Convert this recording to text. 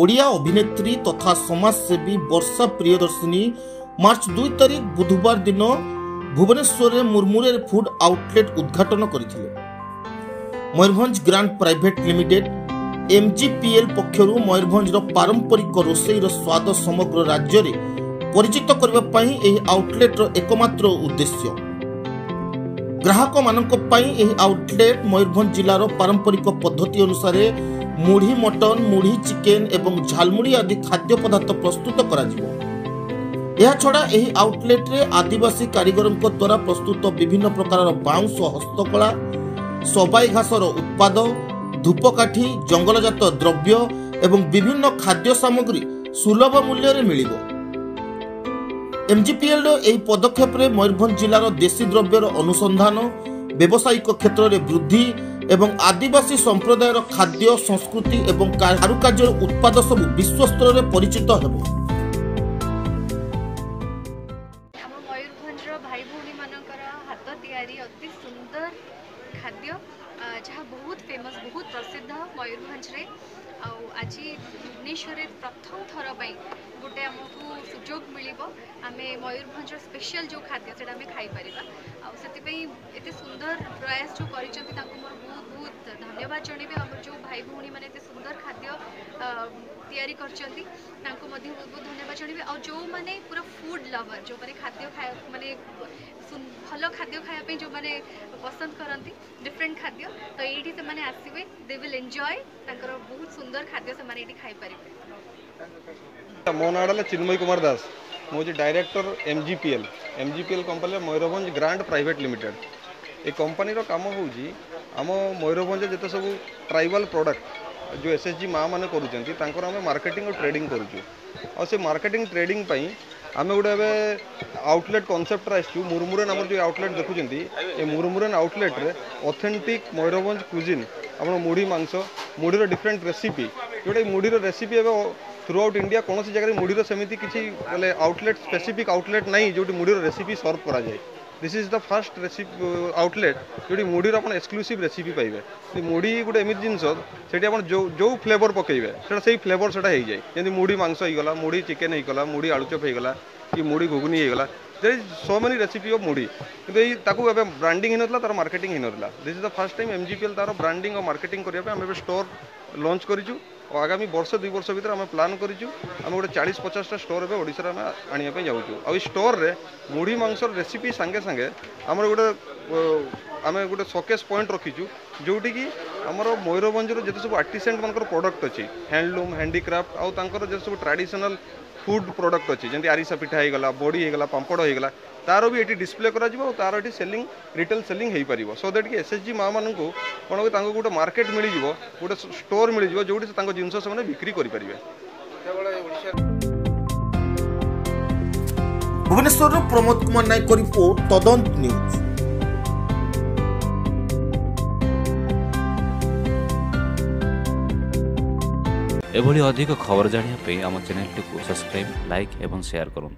ओडिया अभिनेत्री तथा समाजसेवी वर्षा प्रियदर्शिनी मार्च 2 तारिख बुधवार दिन भुवनेश्वर में मुरमुरे फूड आउटलेट उद्घाटन करथिले। Mayurbhanj grand private limited MGPL पक्षरु मयूरभंजर पारंपरिक रोषेईर स्वाद समग्र राज्य रे परिचित करबा पई एही आउटलेटर एकमात्र उद्देश्य। ग्राहक मानक पई एही आउटलेट मयूरभंज जिलार पारंपरिक पद्धति अनुसार मुढ़ी मटन, मुढ़ी चिकेन एवं झालमुढ़ी आदि खाद्य पदार्थ प्रस्तुत करा जिवो। यह छड़ा यह आउटलेट रे आदिवासी कारीगरों द्वारा प्रस्तुत विभिन्न प्रकार बाउंस हस्तकला, सबाई घासर उत्पाद, धूपकाठी, जंगलजात द्रव्य एवं विभिन्न खाद्य सामग्री सुलभ मूल्य रे मिलिबो। MGPL रो एही पदक्षेप रे मयूरभंज जिलार देशी द्रव्यर अनुसंधान, व्यावसायिक क्षेत्र रे वृद्धि एवं आदिवासी संप्रदायर खाद्य संस्कृति एवं कारुकार्य उत्पाद सब विश्व स्तर रे परिचित हेबो। भाई भौणी मानकर हाथ तैयारी अति सुंदर खाद्य जहाँ बहुत फेमस, बहुत प्रसिद्ध मयूरभंज रे। आज भुवनेश्वर प्रथम थर पर गोटे आमको सुजोग मिल आम मयूरभंज स्पेशल जो खाद्य से खाईपर आते सुंदर प्रयास जो कर मोर बहुत बहुत धन्यवाद जन। आम जो भाई भौणी मैंने सुंदर खाद्य तैयारी करछंती तांको मधे बहुत बहुत धन्यवाद जन। और जो मैंने पूरा फूड लवर जो मैंने खाद्य खाया माने भल खाद्य खाया जो मैंने पसंद करती डिफरेंट खाद्य तो ये से मैंने आसवे दे विल एंजॉय तांकर बहुत सुंदर खाद्य से मैंने ये खाई पारे। मो नाडले चिन्मय कुमार दास, मुझे director MGPL company Mayurbhanj grand private limited. ये कंपनी रो काम हो आम मयूरभंज जिते सब ट्राइबल प्रोडक्ट जो SHG माँ मैंने करूँगी आम मार्केटिंग और ट्रेडिंग करूँ। से मार्केटिंग ट्रेडिंग आम गोटे आउटलेट कनसेप्ट आसू मुरमुरेन। आम जो आउटलेट देखुंत ये मुरमुरेन आउटलेट रे ऑथेंटिक मयूरभंज क्यूजिन आप मुढ़ी मांस, मुढ़ीर डिफरेंट रेसीपी जोटा मुढ़ीर रेसीपी एवं थ्रू आउट इंडिया कौन जगह मुढ़ीर सेमती किसी आउटलेट स्पेसिफिक आउटलेट नहीं जो मुढ़ीर रेसीपी सर्व कराए। This is the first recipe outlet जो मुढ़ीर आप एक्सक्लूसिव रेसीपी पाइबे। मुढ़ी गोटे एमती जिनस जो जो फ्लेवर पकईबे से फ्लेवर से जाए जमी मुढ़ी मांस होगा, मुढ़ी चिकेन होगा, मुढ़ी आलूचप होगा कि मुढ़ी घुगनी होगा। There is so many recipe of मुढ़ी कि ब्रांडिंग होता तार मार्केटिंग होता। This is the first time MGPL तार ब्रांडिंग और मार्केटिंग करने स्टोर लॉन्च करूँ और आगामी वर्ष 2 वर्ष भर आम प्लान करूँ आम गोटे 40-50टा स्टोर एवं ओडिशा आम आने जाऊँ। आई स्टोर रे मुढ़ी मांसर रेसीपी सांगे सांगे आम गोटे आम गोटे शोकेस पॉइंट रखीचु जोटी कि आमर मयूरभंजर जिते सब आर्टिसेंट मानकर प्रोडक्ट अच्छी हैंडलूम, हैंडीक्राफ्ट आउ जो सब ट्रेडिशनल फूड प्रोडक्ट अच्छी जमी आरिसा पिठा होगा, बड़ी होगा, पापड़ होगा तार भी ये डिस्प्ले कर सेलिंग रिटेल सेलिंग हो पार। सो दैट कि SHG माँ मानक कौन गोटे मार्केट मिल गोटे स्टोर मिल जो जिनस बिक्री करें। भुवनेश्वर प्रमोद कुमार नायक रिपोर्ट, तदंत न्यूज। एभली अधिक खबर जानिया पे आम चैनल को सब्सक्राइब, लाइक एवं शेयर करूँ।